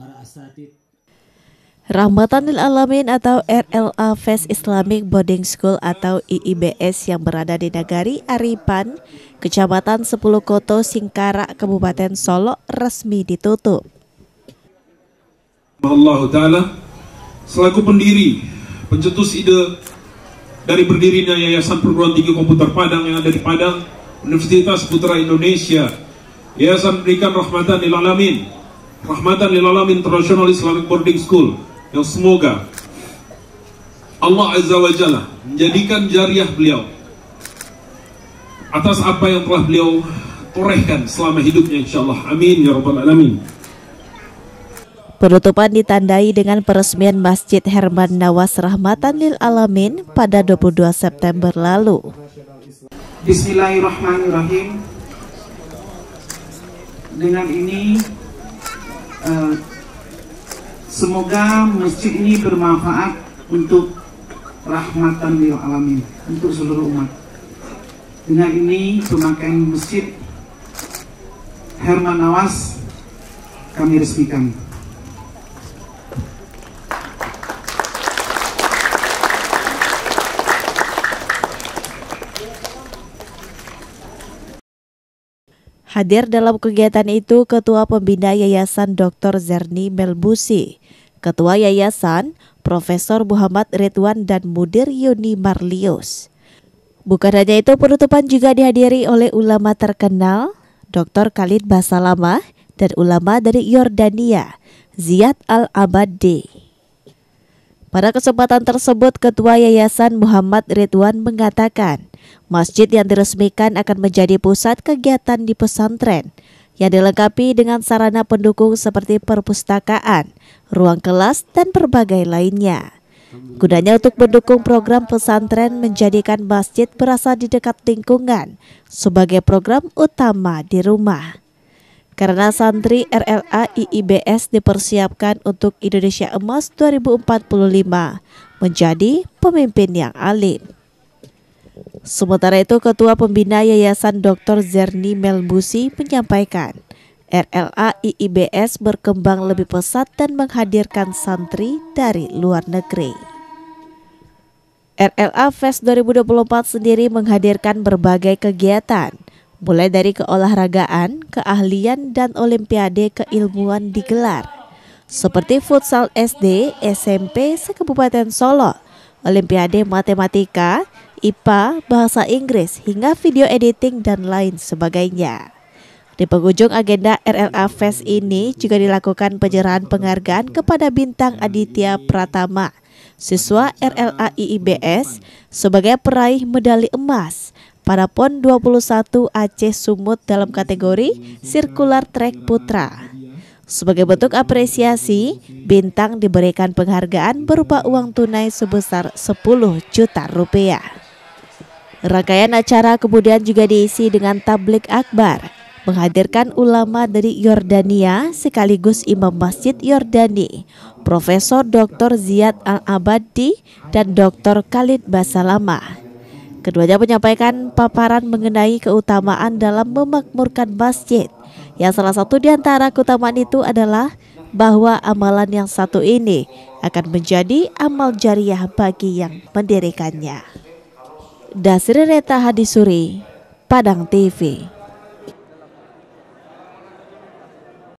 para asatid. Rahmatan Lil Alamin atau RLA Fes Islamic Boarding School atau IIBS yang berada di Nagari Aripan, Kecamatan 10 Koto Singkarak, Kabupaten Solo resmi ditutup. Allah Ta'ala selaku pendiri, pencetus ide dari berdirinya Yayasan Perguruan Tinggi Komputer Padang yang ada di Padang, Universitas Putra Indonesia, Yayasan memberikan Rahmatan Lil Alamin, Rahmatan Lil Alamin International Islamic Boarding School, yang semoga Allah Azza wa Jalla menjadikan jariah beliau atas apa yang telah beliau torehkan selama hidupnya, insyaallah. Amin ya rabbal alamin. Penutupan ditandai dengan peresmian Masjid Herman Nawas Rahmatan Lil Alamin pada 22 September lalu. Bismillahirrahmanirrahim. Dengan ini semoga masjid ini bermanfaat untuk Rahmatan Lil Alamin, untuk seluruh umat. Dengan ini pemakaian Masjid Herman Nawas kami resmikan. Hadir dalam kegiatan itu Ketua Pembina Yayasan Dr. Zerni Melbusi, Ketua Yayasan Profesor Muhammad Ridwan dan Mudir Yuni Marlius. Bukan hanya itu, penutupan juga dihadiri oleh ulama terkenal Dr. Khalid Basalamah dan ulama dari Yordania Ziyad Al-Abadi. Pada kesempatan tersebut Ketua Yayasan Muhammad Ridwan mengatakan masjid yang diresmikan akan menjadi pusat kegiatan di pesantren yang dilengkapi dengan sarana pendukung seperti perpustakaan, ruang kelas, dan berbagai lainnya. Gunanya untuk mendukung program pesantren menjadikan masjid berasa di dekat lingkungan sebagai program utama di rumah. Karena santri RLA IIBS dipersiapkan untuk Indonesia Emas 2045 menjadi pemimpin yang alim. Sementara itu, Ketua Pembina Yayasan Dr. Zerni Melbusi menyampaikan, RLA IIBS berkembang lebih pesat dan menghadirkan santri dari luar negeri. RLA Fest 2024 sendiri menghadirkan berbagai kegiatan, mulai dari keolahragaan, keahlian, dan olimpiade keilmuan digelar, seperti futsal SD, SMP, se-Kabupaten Solo, olimpiade matematika, IPA, bahasa Inggris, hingga video editing dan lain sebagainya. Di penghujung agenda RLA Fest ini juga dilakukan penyerahan penghargaan kepada bintang Aditya Pratama, siswa RLA IIBS sebagai peraih medali emas pada PON 21 Aceh Sumut dalam kategori Circular Track Putra. Sebagai bentuk apresiasi, bintang diberikan penghargaan berupa uang tunai sebesar 10 juta rupiah. Rangkaian acara kemudian juga diisi dengan tablik akbar, menghadirkan ulama dari Yordania sekaligus Imam Masjid Yordani, Profesor Dr. Ziyad Al-Abadi dan Dr. Khalid Basalamah. Keduanya menyampaikan paparan mengenai keutamaan dalam memakmurkan masjid, yang salah satu di antara keutamaan itu adalah bahwa amalan yang satu ini akan menjadi amal jariah bagi yang mendirikannya. Dasri Reta Hadisuri, Padang TV.